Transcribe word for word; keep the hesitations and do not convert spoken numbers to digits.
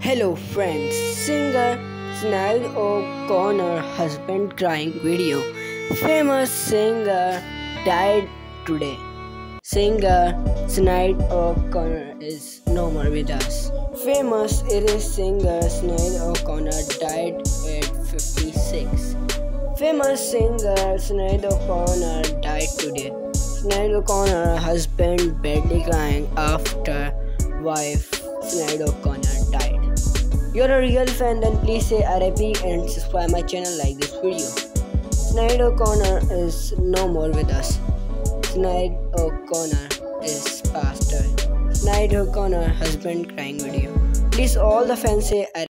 Hello friends, singer Sinéad O'Connor husband crying video. Famous singer died today. Singer Sinéad O'Connor is no more with us. Famous Irish singer Sinéad O'Connor died at fifty-six. Famous singer Sinéad O'Connor died today. Sinéad O'Connor husband badly crying after wife Sinéad O'Connor died. You're a real fan, then please say R I P and subscribe my channel, like this video. Sinéad O'Connor is no more with us. Sinéad O'Connor is passed away. Sinéad O'Connor husband crying video. Please all the fans say R I P.